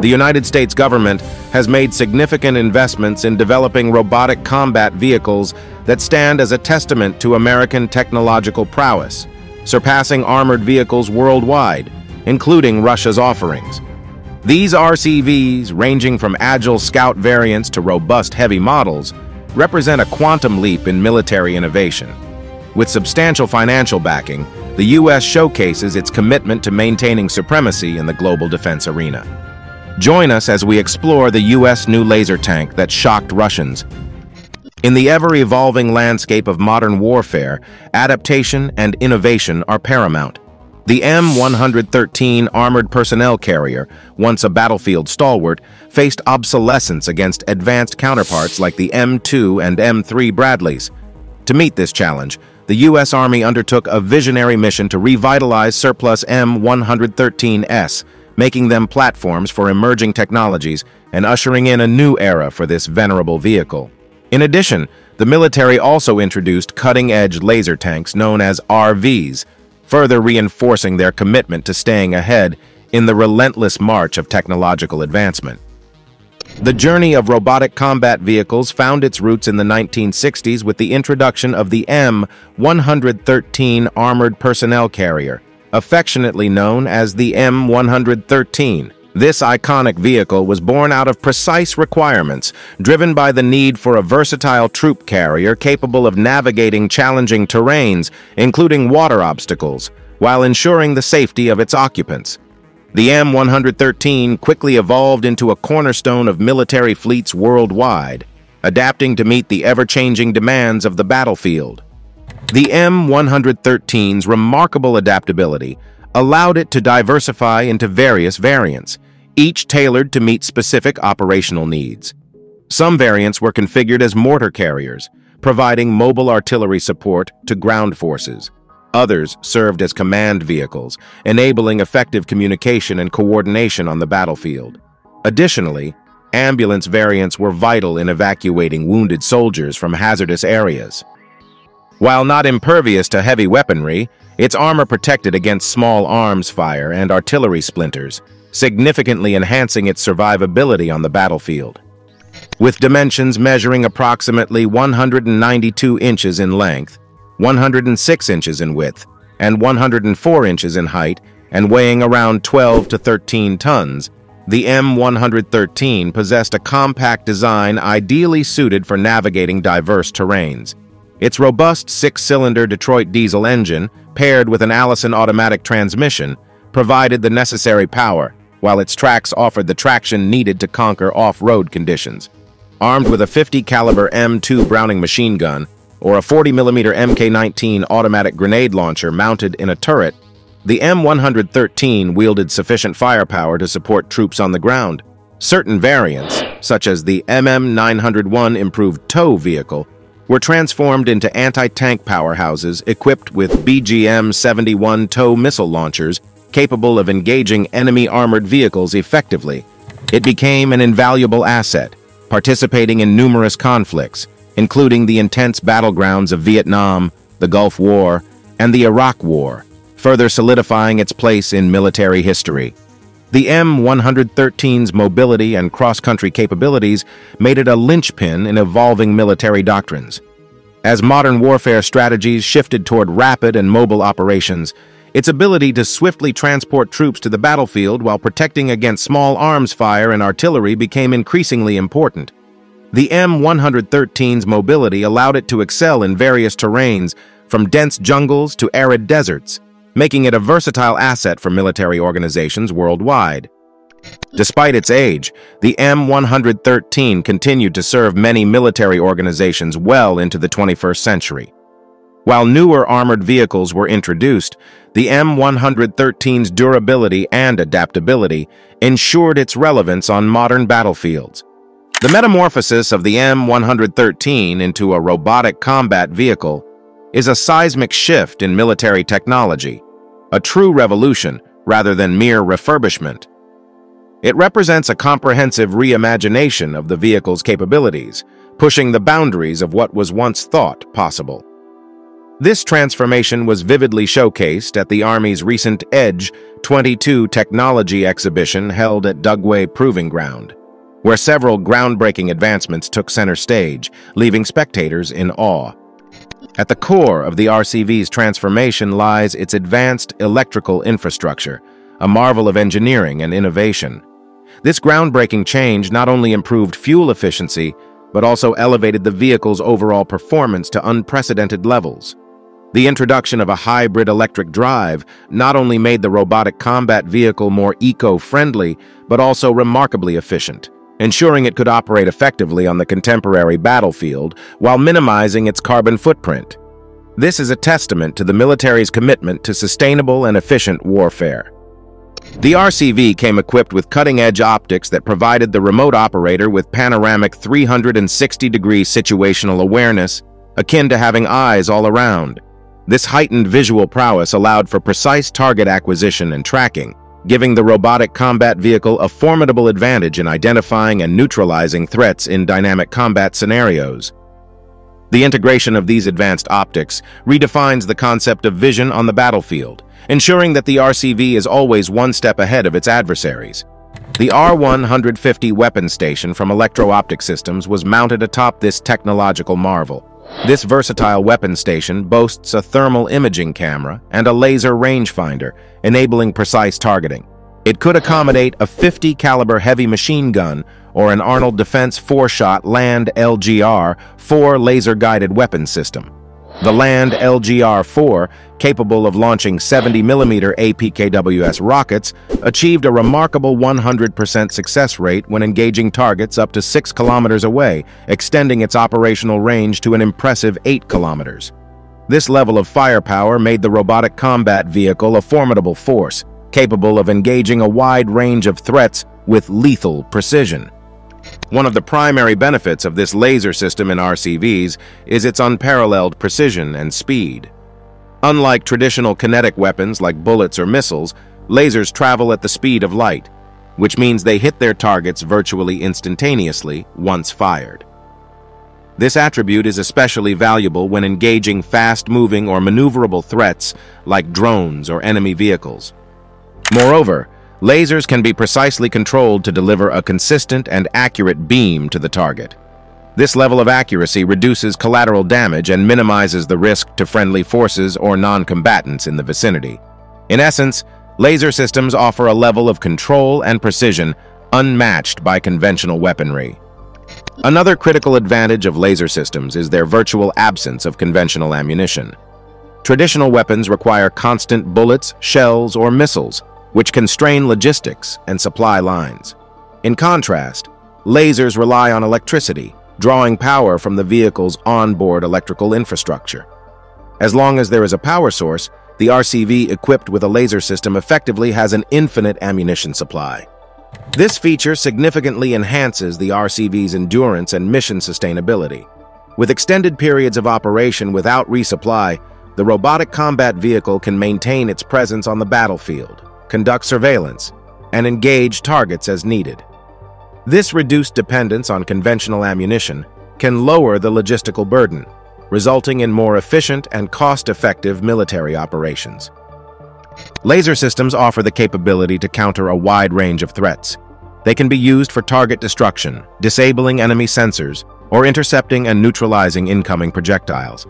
The United States government has made significant investments in developing robotic combat vehicles that stand as a testament to American technological prowess, surpassing armored vehicles worldwide, including Russia's offerings. These RCVs, ranging from agile scout variants to robust heavy models, represent a quantum leap in military innovation. With substantial financial backing, the U.S. showcases its commitment to maintaining supremacy in the global defense arena. Join us as we explore the U.S. new laser tank that shocked Russians. In the ever-evolving landscape of modern warfare, adaptation and innovation are paramount. The M113 armored personnel carrier, once a battlefield stalwart, faced obsolescence against advanced counterparts like the M2 and M3 Bradleys. To meet this challenge, the U.S. Army undertook a visionary mission to revitalize surplus M113s, making them platforms for emerging technologies and ushering in a new era for this venerable vehicle. In addition, the military also introduced cutting-edge laser tanks known as RVs, further reinforcing their commitment to staying ahead in the relentless march of technological advancement. The journey of robotic combat vehicles found its roots in the 1960s with the introduction of the M113 armored personnel carrier, affectionately known as the M113. This iconic vehicle was born out of precise requirements, driven by the need for a versatile troop carrier capable of navigating challenging terrains, including water obstacles, while ensuring the safety of its occupants. The M113 quickly evolved into a cornerstone of military fleets worldwide, adapting to meet the ever-changing demands of the battlefield. The M113's remarkable adaptability allowed it to diversify into various variants, each tailored to meet specific operational needs. Some variants were configured as mortar carriers, providing mobile artillery support to ground forces. Others served as command vehicles, enabling effective communication and coordination on the battlefield. Additionally, ambulance variants were vital in evacuating wounded soldiers from hazardous areas. While not impervious to heavy weaponry, its armor protected against small arms fire and artillery splinters, significantly enhancing its survivability on the battlefield. With dimensions measuring approximately 192 inches in length, 106 inches in width, and 104 inches in height, and weighing around 12 to 13 tons, the M113 possessed a compact design ideally suited for navigating diverse terrains. Its robust six-cylinder Detroit diesel engine, paired with an Allison automatic transmission, provided the necessary power, while its tracks offered the traction needed to conquer off-road conditions. Armed with a 50-caliber M2 Browning machine gun, or a 40mm MK19 automatic grenade launcher mounted in a turret, the M113 wielded sufficient firepower to support troops on the ground. Certain variants, such as the MM901 improved TOW vehicle, were transformed into anti-tank powerhouses equipped with BGM-71 TOW missile launchers capable of engaging enemy armored vehicles effectively. It became an invaluable asset, participating in numerous conflicts, including the intense battlegrounds of Vietnam, the Gulf War, and the Iraq War, further solidifying its place in military history. The M113's mobility and cross-country capabilities made it a linchpin in evolving military doctrines. As modern warfare strategies shifted toward rapid and mobile operations, its ability to swiftly transport troops to the battlefield while protecting against small arms fire and artillery became increasingly important. The M113's mobility allowed it to excel in various terrains, from dense jungles to arid deserts, making it a versatile asset for military organizations worldwide. Despite its age, the M113 continued to serve many military organizations well into the 21st century. While newer armored vehicles were introduced, the M113's durability and adaptability ensured its relevance on modern battlefields. The metamorphosis of the M113 into a robotic combat vehicle is a seismic shift in military technology, a true revolution rather than mere refurbishment. It represents a comprehensive reimagination of the vehicle's capabilities, pushing the boundaries of what was once thought possible. This transformation was vividly showcased at the Army's recent EDGE 22 technology exhibition held at Dugway Proving Ground, where several groundbreaking advancements took center stage, leaving spectators in awe. At the core of the RCV's transformation lies its advanced electrical infrastructure, a marvel of engineering and innovation. This groundbreaking change not only improved fuel efficiency, but also elevated the vehicle's overall performance to unprecedented levels. The introduction of a hybrid electric drive not only made the robotic combat vehicle more eco-friendly, but also remarkably efficient, ensuring it could operate effectively on the contemporary battlefield while minimizing its carbon footprint. This is a testament to the military's commitment to sustainable and efficient warfare. The RCV came equipped with cutting-edge optics that provided the remote operator with panoramic 360-degree situational awareness, akin to having eyes all around. This heightened visual prowess allowed for precise target acquisition and tracking, giving the robotic combat vehicle a formidable advantage in identifying and neutralizing threats in dynamic combat scenarios. The integration of these advanced optics redefines the concept of vision on the battlefield, ensuring that the RCV is always one step ahead of its adversaries. The R150 weapon station from Electro Optic Systems was mounted atop this technological marvel. This versatile weapon station boasts a thermal imaging camera and a laser rangefinder, enabling precise targeting. It could accommodate a .50 caliber heavy machine gun or an Arnold Defense 4-shot Land LGR-4 laser-guided weapon system. The Land LGR-4, capable of launching 70mm APKWS rockets, achieved a remarkable 100% success rate when engaging targets up to 6 kilometers away, extending its operational range to an impressive 8 kilometers. This level of firepower made the robotic combat vehicle a formidable force, capable of engaging a wide range of threats with lethal precision. One of the primary benefits of this laser system in RCVs is its unparalleled precision and speed. Unlike traditional kinetic weapons like bullets or missiles, lasers travel at the speed of light, which means they hit their targets virtually instantaneously once fired. This attribute is especially valuable when engaging fast-moving or maneuverable threats like drones or enemy vehicles. Moreover, lasers can be precisely controlled to deliver a consistent and accurate beam to the target. This level of accuracy reduces collateral damage and minimizes the risk to friendly forces or non-combatants in the vicinity. In essence, laser systems offer a level of control and precision unmatched by conventional weaponry. Another critical advantage of laser systems is their virtual absence of conventional ammunition. Traditional weapons require constant bullets, shells, or missiles, which constrain logistics and supply lines. In contrast, lasers rely on electricity, drawing power from the vehicle's onboard electrical infrastructure. As long as there is a power source, the RCV equipped with a laser system effectively has an infinite ammunition supply. This feature significantly enhances the RCV's endurance and mission sustainability. With extended periods of operation without resupply, the robotic combat vehicle can maintain its presence on the battlefield, conduct surveillance, and engage targets as needed. This reduced dependence on conventional ammunition can lower the logistical burden, resulting in more efficient and cost-effective military operations. Laser systems offer the capability to counter a wide range of threats. They can be used for target destruction, disabling enemy sensors, or intercepting and neutralizing incoming projectiles.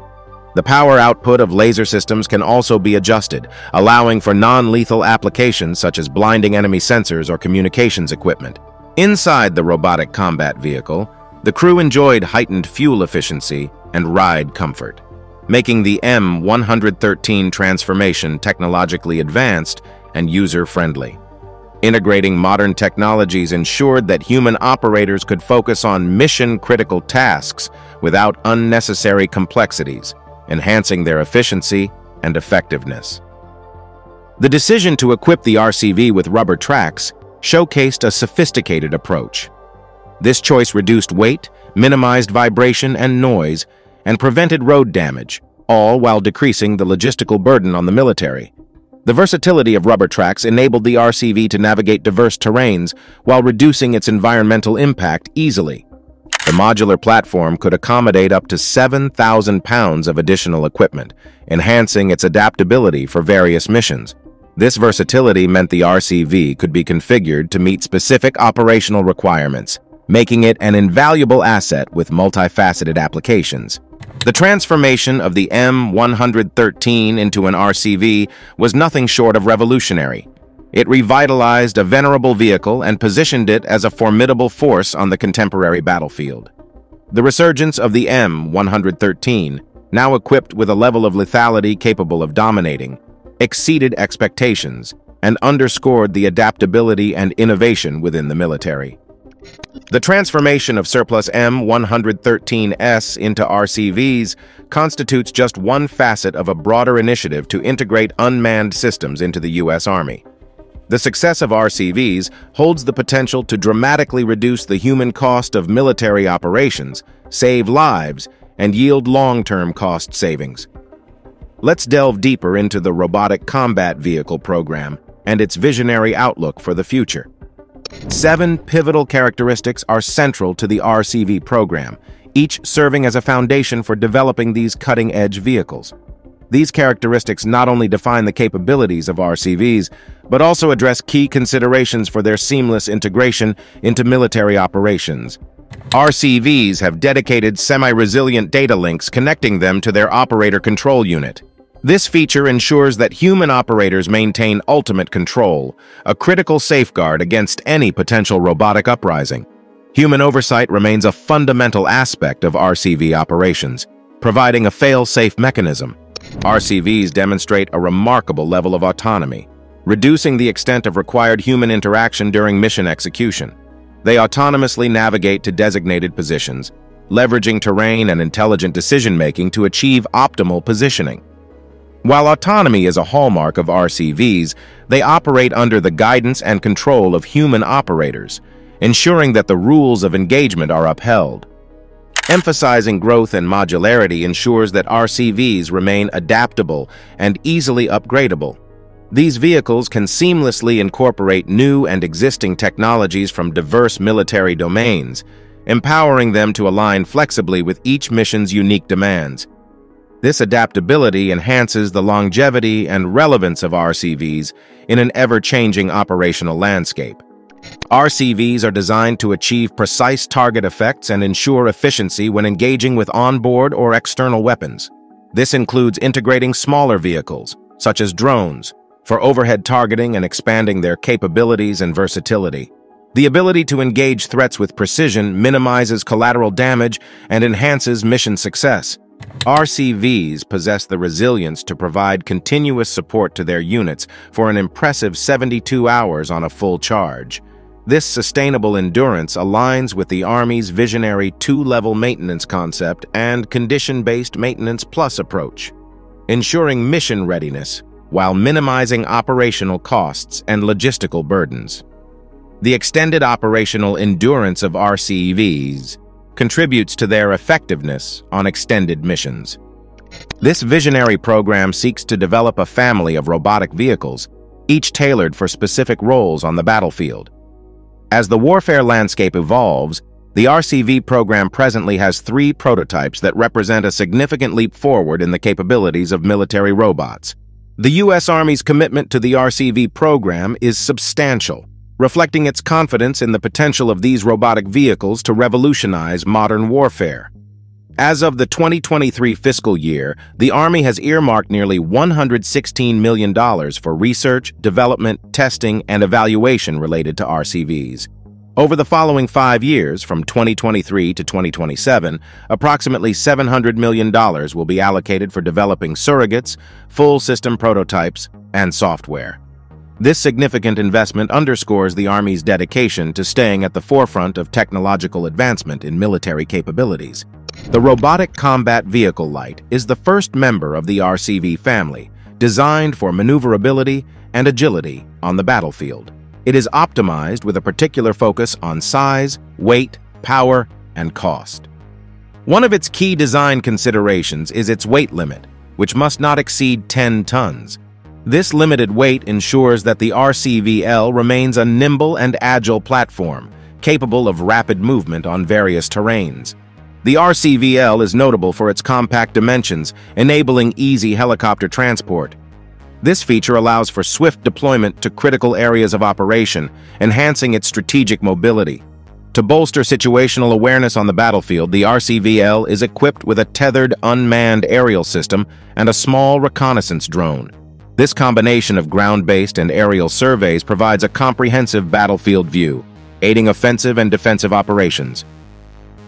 The power output of laser systems can also be adjusted, allowing for non-lethal applications such as blinding enemy sensors or communications equipment. Inside the robotic combat vehicle, the crew enjoyed heightened fuel efficiency and ride comfort, making the M113 transformation technologically advanced and user-friendly. Integrating modern technologies ensured that human operators could focus on mission-critical tasks without unnecessary complexities, enhancing their efficiency and effectiveness. The decision to equip the RCV with rubber tracks showcased a sophisticated approach. This choice reduced weight, minimized vibration and noise, and prevented road damage, all while decreasing the logistical burden on the military. The versatility of rubber tracks enabled the RCV to navigate diverse terrains while reducing its environmental impact easily. The modular platform could accommodate up to 7,000 pounds of additional equipment, enhancing its adaptability for various missions. This versatility meant the RCV could be configured to meet specific operational requirements, making it an invaluable asset with multifaceted applications. The transformation of the M113 into an RCV was nothing short of revolutionary. It revitalized a venerable vehicle and positioned it as a formidable force on the contemporary battlefield. The resurgence of the M113, now equipped with a level of lethality capable of dominating, exceeded expectations and underscored the adaptability and innovation within the military. The transformation of surplus M113s into RCVs constitutes just one facet of a broader initiative to integrate unmanned systems into the U.S. Army. The success of RCVs holds the potential to dramatically reduce the human cost of military operations, save lives, and yield long-term cost savings. Let's delve deeper into the Robotic Combat Vehicle program and its visionary outlook for the future. 7 pivotal characteristics are central to the RCV program, each serving as a foundation for developing these cutting-edge vehicles. These characteristics not only define the capabilities of RCVs, but also address key considerations for their seamless integration into military operations. RCVs have dedicated semi-resilient data links connecting them to their operator control unit. This feature ensures that human operators maintain ultimate control, a critical safeguard against any potential robotic uprising. Human oversight remains a fundamental aspect of RCV operations, providing a fail-safe mechanism. RCVs demonstrate a remarkable level of autonomy, reducing the extent of required human interaction during mission execution. They autonomously navigate to designated positions, leveraging terrain and intelligent decision-making to achieve optimal positioning. While autonomy is a hallmark of RCVs, they operate under the guidance and control of human operators, ensuring that the rules of engagement are upheld. Emphasizing growth and modularity ensures that RCVs remain adaptable and easily upgradable. These vehicles can seamlessly incorporate new and existing technologies from diverse military domains, empowering them to align flexibly with each mission's unique demands. This adaptability enhances the longevity and relevance of RCVs in an ever-changing operational landscape. RCVs are designed to achieve precise target effects and ensure efficiency when engaging with onboard or external weapons. This includes integrating smaller vehicles, such as drones, for overhead targeting and expanding their capabilities and versatility. The ability to engage threats with precision minimizes collateral damage and enhances mission success. RCVs possess the resilience to provide continuous support to their units for an impressive 72 hours on a full charge. This sustainable endurance aligns with the Army's visionary two-level maintenance concept and condition-based maintenance plus approach, ensuring mission readiness while minimizing operational costs and logistical burdens. The extended operational endurance of RCVs contributes to their effectiveness on extended missions. This visionary program seeks to develop a family of robotic vehicles, each tailored for specific roles on the battlefield. As the warfare landscape evolves, the RCV program presently has 3 prototypes that represent a significant leap forward in the capabilities of military robots. The U.S. Army's commitment to the RCV program is substantial, reflecting its confidence in the potential of these robotic vehicles to revolutionize modern warfare. As of the 2023 fiscal year, the Army has earmarked nearly $116 million for research, development, testing, and evaluation related to RCVs. Over the following 5 years, from 2023 to 2027, approximately $700 million will be allocated for developing surrogates, full system prototypes, and software. This significant investment underscores the Army's dedication to staying at the forefront of technological advancement in military capabilities. The Robotic Combat Vehicle Light is the first member of the RCV family, designed for maneuverability and agility on the battlefield. It is optimized with a particular focus on size, weight, power, and cost. One of its key design considerations is its weight limit, which must not exceed 10 tons. This limited weight ensures that the RCVL remains a nimble and agile platform, capable of rapid movement on various terrains. The RCVL is notable for its compact dimensions, enabling easy helicopter transport. This feature allows for swift deployment to critical areas of operation, enhancing its strategic mobility. To bolster situational awareness on the battlefield, the RCVL is equipped with a tethered, unmanned aerial system and a small reconnaissance drone. This combination of ground-based and aerial surveys provides a comprehensive battlefield view, aiding offensive and defensive operations.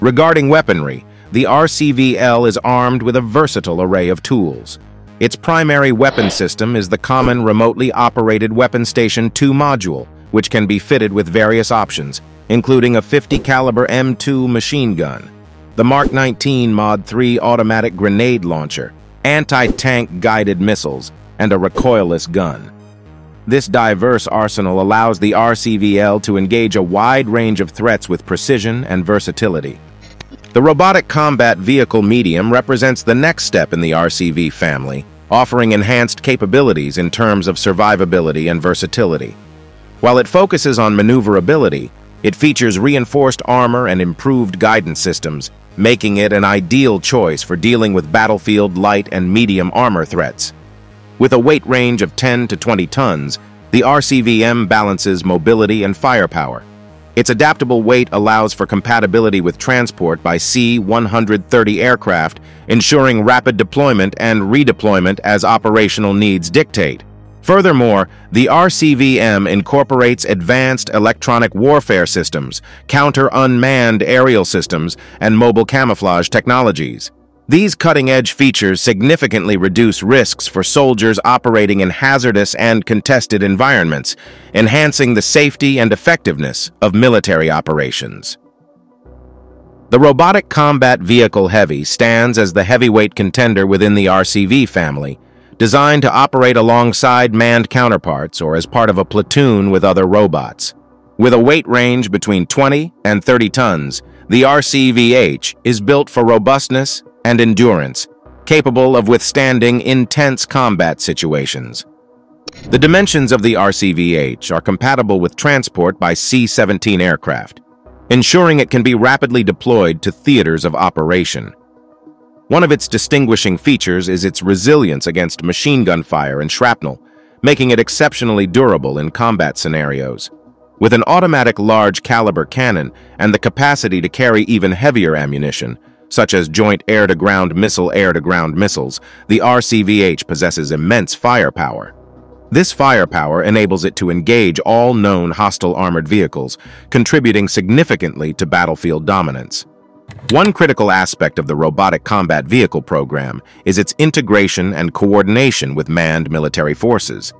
Regarding weaponry, the RCVL is armed with a versatile array of tools. Its primary weapon system is the common remotely operated Weapon Station 2 module, which can be fitted with various options, including a 50 caliber M2 machine gun, the Mark 19 Mod 3 automatic grenade launcher, anti-tank guided missiles, and a recoilless gun. This diverse arsenal allows the RCVL to engage a wide range of threats with precision and versatility. The robotic combat vehicle medium represents the next step in the RCV family, offering enhanced capabilities in terms of survivability and versatility. While it focuses on maneuverability, it features reinforced armor and improved guidance systems, making it an ideal choice for dealing with battlefield light and medium armor threats. With a weight range of 10 to 20 tons, the RCVM balances mobility and firepower. Its adaptable weight allows for compatibility with transport by C-130 aircraft, ensuring rapid deployment and redeployment as operational needs dictate. Furthermore, the RCVM incorporates advanced electronic warfare systems, counter-unmanned aerial systems, and mobile camouflage technologies. These cutting-edge features significantly reduce risks for soldiers operating in hazardous and contested environments, enhancing the safety and effectiveness of military operations. The Robotic Combat Vehicle Heavy stands as the heavyweight contender within the RCV family, designed to operate alongside manned counterparts or as part of a platoon with other robots. With a weight range between 20 and 30 tons, the RCVH is built for robustness and endurance, capable of withstanding intense combat situations. The dimensions of the RCVH are compatible with transport by C-17 aircraft, ensuring it can be rapidly deployed to theaters of operation. One of its distinguishing features is its resilience against machine gun fire and shrapnel, making it exceptionally durable in combat scenarios. With an automatic large-caliber cannon and the capacity to carry even heavier ammunition, such as joint air-to-ground missile air-to-ground missiles, the RCVH possesses immense firepower. This firepower enables it to engage all known hostile armored vehicles, contributing significantly to battlefield dominance. One critical aspect of the Robotic Combat Vehicle program is its integration and coordination with manned military forces.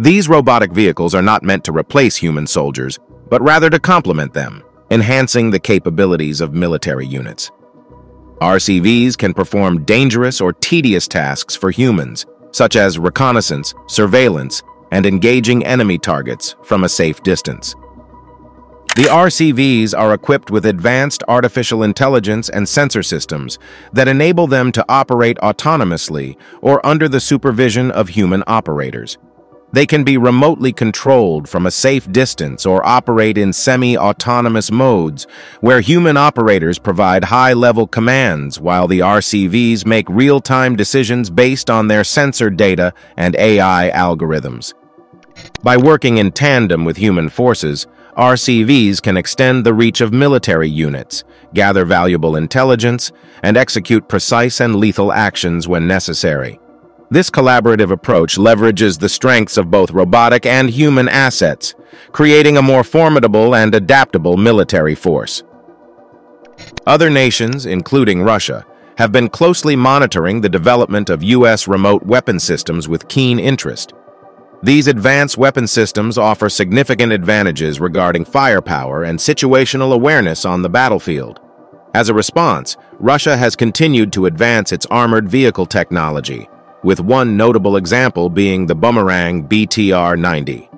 These robotic vehicles are not meant to replace human soldiers, but rather to complement them, enhancing the capabilities of military units. RCVs can perform dangerous or tedious tasks for humans, such as reconnaissance, surveillance, and engaging enemy targets from a safe distance. The RCVs are equipped with advanced artificial intelligence and sensor systems that enable them to operate autonomously or under the supervision of human operators. They can be remotely controlled from a safe distance or operate in semi-autonomous modes, where human operators provide high-level commands while the RCVs make real-time decisions based on their sensor data and AI algorithms. By working in tandem with human forces, RCVs can extend the reach of military units, gather valuable intelligence, and execute precise and lethal actions when necessary. This collaborative approach leverages the strengths of both robotic and human assets, creating a more formidable and adaptable military force. Other nations, including Russia, have been closely monitoring the development of U.S. remote weapon systems with keen interest. These advanced weapon systems offer significant advantages regarding firepower and situational awareness on the battlefield. As a response, Russia has continued to advance its armored vehicle technology, with one notable example being the Bumerang BTR-90.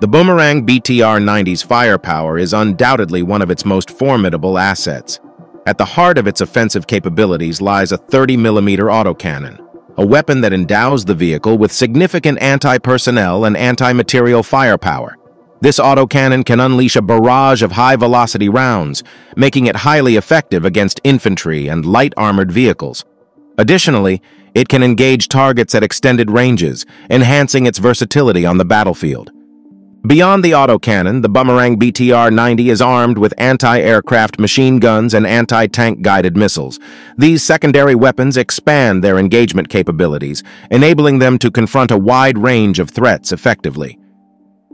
The Bumerang BTR-90's firepower is undoubtedly one of its most formidable assets. At the heart of its offensive capabilities lies a 30mm autocannon, a weapon that endows the vehicle with significant anti-personnel and anti-material firepower. This autocannon can unleash a barrage of high-velocity rounds, making it highly effective against infantry and light-armored vehicles. Additionally, it can engage targets at extended ranges, enhancing its versatility on the battlefield. Beyond the autocannon, the Bumerang BTR-90 is armed with anti-aircraft machine guns and anti-tank guided missiles. These secondary weapons expand their engagement capabilities, enabling them to confront a wide range of threats effectively.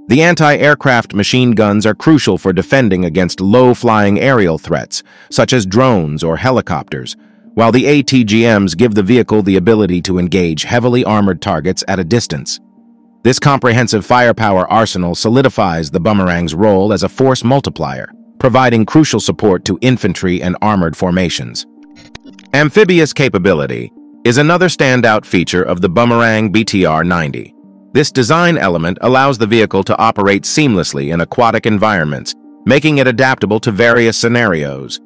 The anti-aircraft machine guns are crucial for defending against low-flying aerial threats, such as drones or helicopters, while the ATGMs give the vehicle the ability to engage heavily armored targets at a distance. This comprehensive firepower arsenal solidifies the Bumerang's role as a force multiplier, providing crucial support to infantry and armored formations. Amphibious capability is another standout feature of the Bumerang BTR-90. This design element allows the vehicle to operate seamlessly in aquatic environments, making it adaptable to various scenarios.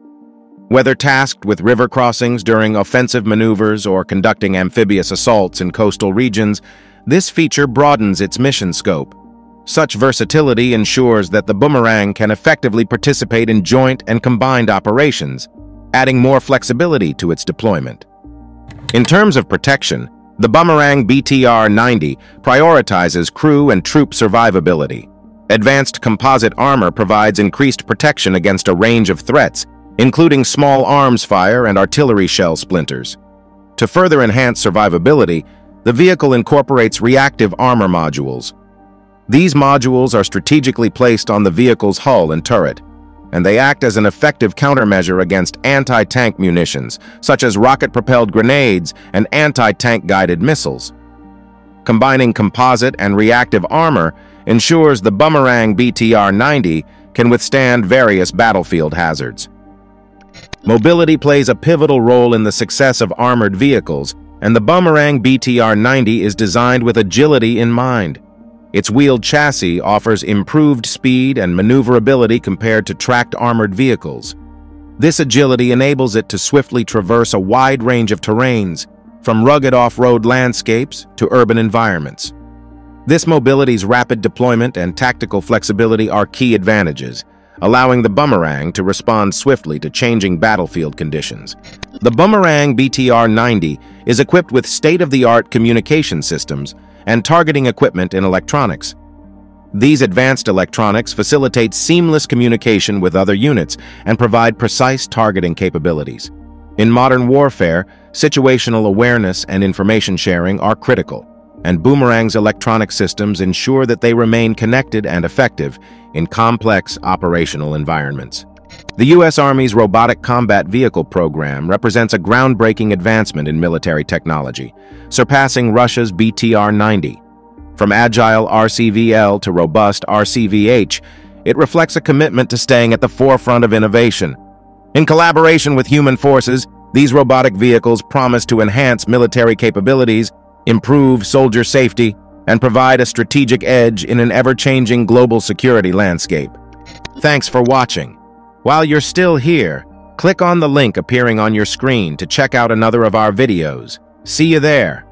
Whether tasked with river crossings during offensive maneuvers or conducting amphibious assaults in coastal regions, this feature broadens its mission scope. Such versatility ensures that the Bumerang can effectively participate in joint and combined operations, adding more flexibility to its deployment. In terms of protection, the Bumerang BTR-90 prioritizes crew and troop survivability. Advanced composite armor provides increased protection against a range of threats, including small arms fire and artillery shell splinters. To further enhance survivability, the vehicle incorporates reactive armor modules. These modules are strategically placed on the vehicle's hull and turret, and they act as an effective countermeasure against anti-tank munitions, such as rocket-propelled grenades and anti-tank guided missiles. Combining composite and reactive armor ensures the Bumerang BTR-90 can withstand various battlefield hazards. Mobility plays a pivotal role in the success of armored vehicles, and the Bumerang BTR-90 is designed with agility in mind. Its wheeled chassis offers improved speed and maneuverability compared to tracked armored vehicles. This agility enables it to swiftly traverse a wide range of terrains, from rugged off-road landscapes to urban environments. This mobility's rapid deployment and tactical flexibility are key advantages, allowing the Bumerang to respond swiftly to changing battlefield conditions. The Bumerang BTR-90 is equipped with state-of-the-art communication systems and targeting equipment in electronics. These advanced electronics facilitate seamless communication with other units and provide precise targeting capabilities. In modern warfare, situational awareness and information sharing are critical, and Bumerang's electronic systems ensure that they remain connected and effective in complex operational environments. The U.S. Army's Robotic Combat Vehicle program represents a groundbreaking advancement in military technology, surpassing Russia's BTR-90. From agile RCVL to robust RCVH, it reflects a commitment to staying at the forefront of innovation. In collaboration with human forces, these robotic vehicles promise to enhance military capabilities, improve soldier safety, and provide a strategic edge in an ever-changing global security landscape. Thanks for watching. While you're still here, click on the link appearing on your screen to check out another of our videos. See you there!